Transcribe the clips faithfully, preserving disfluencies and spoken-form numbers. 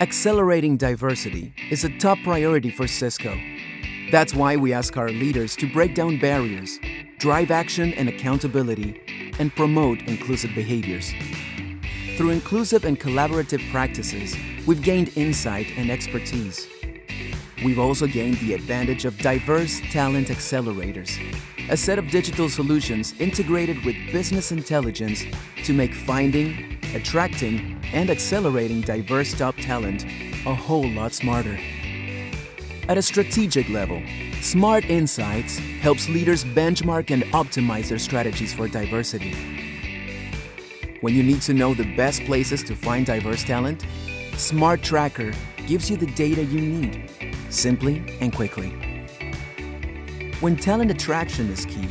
Accelerating diversity is a top priority for Cisco. That's why we ask our leaders to break down barriers, drive action and accountability, and promote inclusive behaviors. Through inclusive and collaborative practices, we've gained insight and expertise. We've also gained the advantage of Diverse Talent Accelerators, a set of digital solutions integrated with business intelligence to make finding, attracting, and accelerating diverse top talent a whole lot smarter. At a strategic level, Smart Insights helps leaders benchmark and optimize their strategies for diversity. When you need to know the best places to find diverse talent, Smart Tracker gives you the data you need, simply and quickly. When talent attraction is key,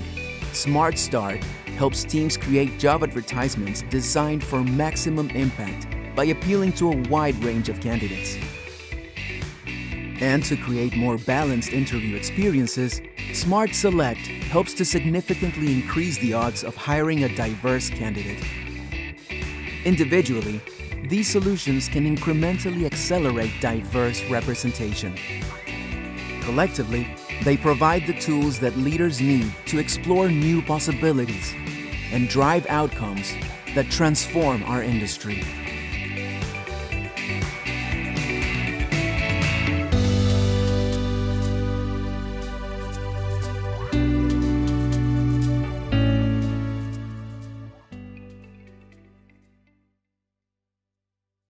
Smart Start helps teams create job advertisements designed for maximum impact by appealing to a wide range of candidates. And to create more balanced interview experiences, Smart Select helps to significantly increase the odds of hiring a diverse candidate. Individually, these solutions can incrementally accelerate diverse representation. Collectively, they provide the tools that leaders need to explore new possibilities and drive outcomes that transform our industry.